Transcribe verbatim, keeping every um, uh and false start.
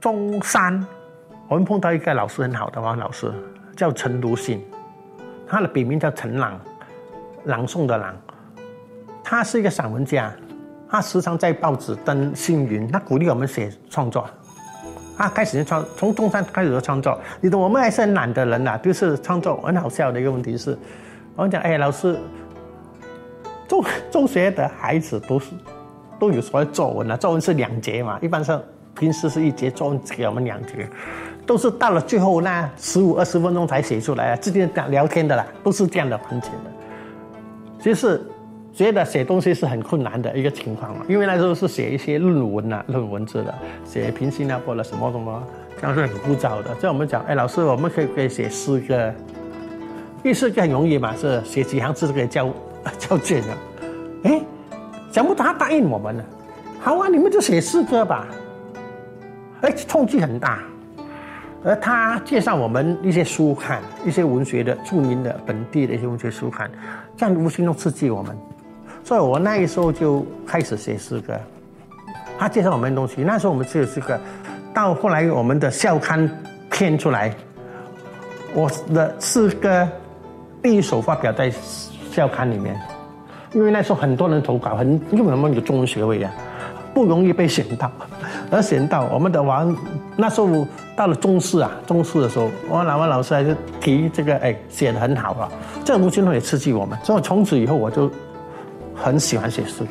中山，我们碰到一个老师很好的，我们老师叫陈如信，他的笔名叫陈朗，朗诵的朗。他是一个散文家，他时常在报纸登星云，他鼓励我们写创作。他开始创，从中山开始就创作。你懂，我们还是很懒的人啊，就是创作很好笑的一个问题是，我们讲，哎，老师，中中学的孩子都是都有所谓作文啊，作文是两节嘛，一般是。平时是一节，作文给我们两节，都是到了最后那十五二十分钟才写出来，之前聊天的啦，都是这样的环节的。其实觉得写东西是很困难的一个情况嘛，因为那时候是写一些论文啊，论文字的，写平新加坡的什么什么，这样是很枯燥的。所以我们讲，哎，老师，我们可以可以写诗歌，因为诗歌很容易嘛，是写几行字就可以交交卷了。哎，想不到他答应我们了，好啊，你们就写诗歌吧。哎，冲击很大。而他介绍我们一些书刊，一些文学的著名的本地的一些文学书刊，这样无形中刺激我们。所以我那时候就开始写诗歌。他介绍我们的东西，那时候我们只有诗歌。到后来我们的校刊编出来，我的诗歌第一首发表在校刊里面，因为那时候很多人投稿，很因为我们有中文学位啊，不容易被选到。而选到我们的王，那时候到了中四啊，中四的时候，我老王老师还是提这个，哎，写得很好啊，这无形中也刺激我们，所以从此以后我就很喜欢写诗歌。